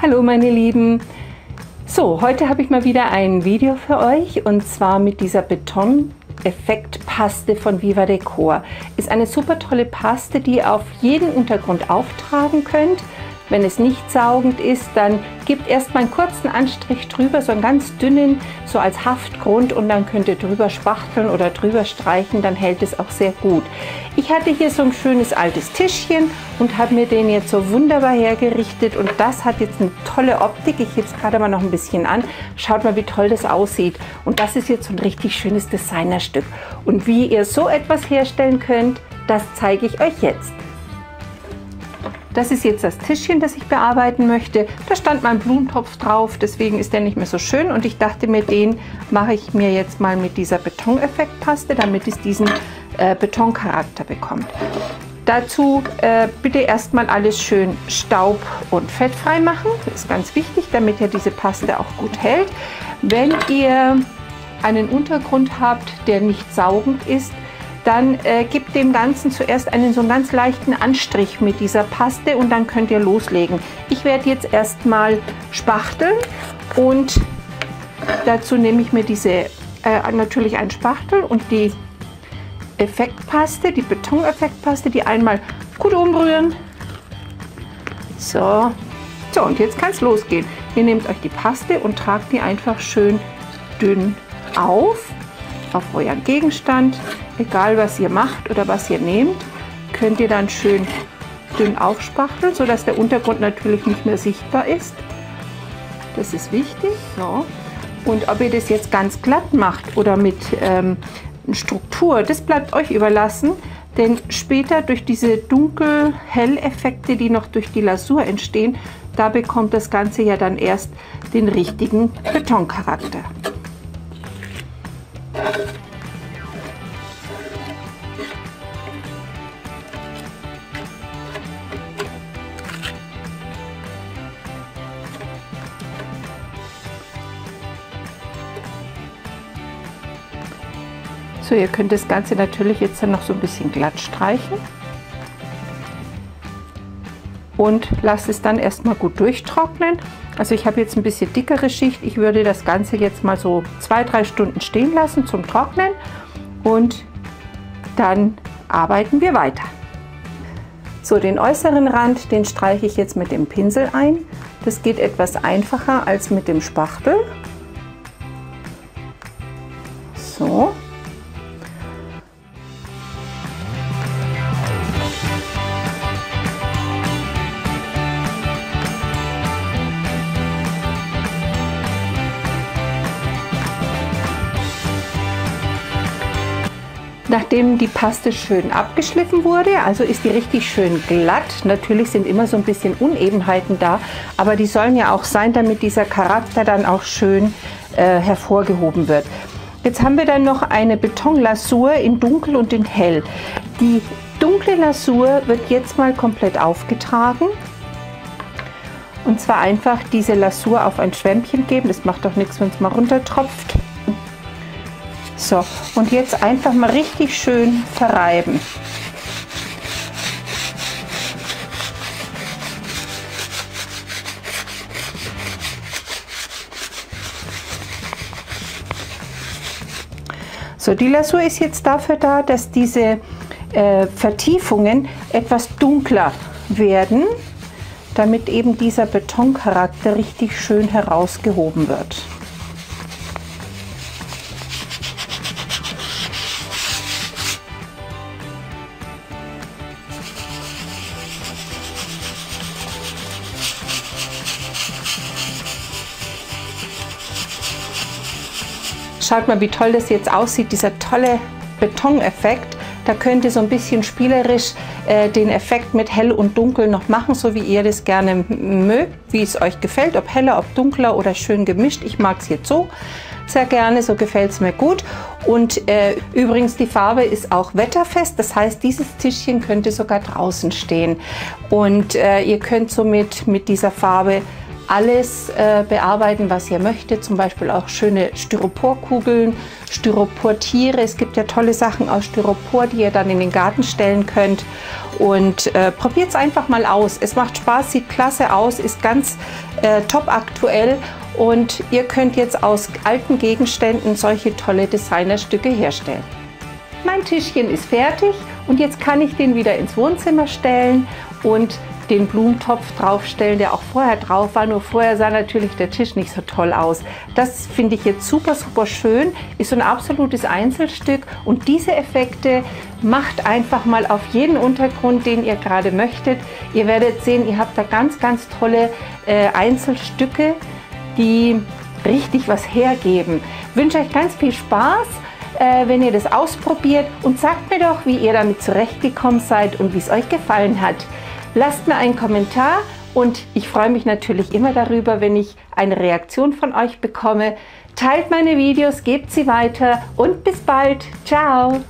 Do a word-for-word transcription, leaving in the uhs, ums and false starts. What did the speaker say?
Hallo meine Lieben! So, heute habe ich mal wieder ein Video für euch und zwar mit dieser Beton-Effekt-Paste von Viva Decor. Ist eine super tolle Paste, die ihr auf jeden Untergrund auftragen könnt. Wenn es nicht saugend ist, dann gebt erstmal einen kurzen Anstrich drüber, so einen ganz dünnen, so als Haftgrund, und dann könnt ihr drüber spachteln oder drüber streichen, dann hält es auch sehr gut. Ich hatte hier so ein schönes altes Tischchen und habe mir den jetzt so wunderbar hergerichtet und das hat jetzt eine tolle Optik. Ich hebe es gerade mal noch ein bisschen an. Schaut mal, wie toll das aussieht. Und das ist jetzt so ein richtig schönes Designerstück. Und wie ihr so etwas herstellen könnt, das zeige ich euch jetzt. Das ist jetzt das Tischchen, das ich bearbeiten möchte. Da stand mein Blumentopf drauf, deswegen ist der nicht mehr so schön. Und ich dachte mir, den mache ich mir jetzt mal mit dieser Betoneffektpaste, damit es diesen äh, Betoncharakter bekommt. Dazu äh, bitte erstmal alles schön staub- und fettfrei machen. Das ist ganz wichtig, damit ja diese Paste auch gut hält. Wenn ihr einen Untergrund habt, der nicht saugend ist, dann äh, gebt dem Ganzen zuerst einen so einen ganz leichten Anstrich mit dieser Paste und dann könnt ihr loslegen. Ich werde jetzt erstmal spachteln und dazu nehme ich mir diese äh, natürlich einen Spachtel und die Effektpaste, die Betoneffektpaste, die einmal gut umrühren. So, so und jetzt kann es losgehen. Ihr nehmt euch die Paste und tragt die einfach schön dünn auf. auf euren Gegenstand, egal was ihr macht oder was ihr nehmt, könnt ihr dann schön dünn aufspachteln, sodass der Untergrund natürlich nicht mehr sichtbar ist. Das ist wichtig. So. Und ob ihr das jetzt ganz glatt macht oder mit ähm, Struktur, das bleibt euch überlassen, denn später durch diese dunkel-hell-Effekte, die noch durch die Lasur entstehen, da bekommt das Ganze ja dann erst den richtigen Betoncharakter. So, ihr könnt das Ganze natürlich jetzt dann noch so ein bisschen glatt streichen und lasst es dann erstmal gut durchtrocknen. Also ich habe jetzt ein bisschen dickere Schicht. Ich würde das Ganze jetzt mal so zwei, drei Stunden stehen lassen zum Trocknen und dann arbeiten wir weiter. So, den äußeren Rand, den streiche ich jetzt mit dem Pinsel ein. Das geht etwas einfacher als mit dem Spachtel. So. Nachdem die Paste schön abgeschliffen wurde, also ist die richtig schön glatt. Natürlich sind immer so ein bisschen Unebenheiten da, aber die sollen ja auch sein, damit dieser Charakter dann auch schön äh, hervorgehoben wird. Jetzt haben wir dann noch eine Betonlasur in dunkel und in hell. Die dunkle Lasur wird jetzt mal komplett aufgetragen. Und zwar einfach diese Lasur auf ein Schwämmchen geben. Das macht doch nichts, wenn es mal runtertropft. So, und jetzt einfach mal richtig schön verreiben. So, die Lasur ist jetzt dafür da, dass diese äh, Vertiefungen etwas dunkler werden, damit eben dieser Betoncharakter richtig schön herausgehoben wird. Schaut mal, wie toll das jetzt aussieht, dieser tolle Betoneffekt. Da könnt ihr so ein bisschen spielerisch äh, den Effekt mit hell und dunkel noch machen, so wie ihr das gerne mögt, wie es euch gefällt, ob heller, ob dunkler oder schön gemischt. Ich mag es jetzt so sehr gerne, so gefällt es mir gut. Und äh, übrigens, die Farbe ist auch wetterfest, das heißt, dieses Tischchen könnte sogar draußen stehen. Und äh, ihr könnt somit mit dieser Farbe alles äh, bearbeiten, was ihr möchtet, zum Beispiel auch schöne Styroporkugeln, Styroportiere. Es gibt ja tolle Sachen aus Styropor, die ihr dann in den Garten stellen könnt. Und äh, probiert es einfach mal aus. Es macht Spaß, sieht klasse aus, ist ganz äh, top aktuell und ihr könnt jetzt aus alten Gegenständen solche tolle Designerstücke herstellen. Mein Tischchen ist fertig und jetzt kann ich den wieder ins Wohnzimmer stellen und den Blumentopf draufstellen, der auch vorher drauf war, nur vorher sah natürlich der Tisch nicht so toll aus. Das finde ich jetzt super, super schön, ist so ein absolutes Einzelstück und diese Effekte macht einfach mal auf jeden Untergrund, den ihr gerade möchtet. Ihr werdet sehen, ihr habt da ganz, ganz tolle äh, Einzelstücke, die richtig was hergeben. Ich wünsche euch ganz viel Spaß, äh, wenn ihr das ausprobiert und sagt mir doch, wie ihr damit zurechtgekommen seid und wie es euch gefallen hat. Lasst mir einen Kommentar und ich freue mich natürlich immer darüber, wenn ich eine Reaktion von euch bekomme. Teilt meine Videos, gebt sie weiter und bis bald. Ciao!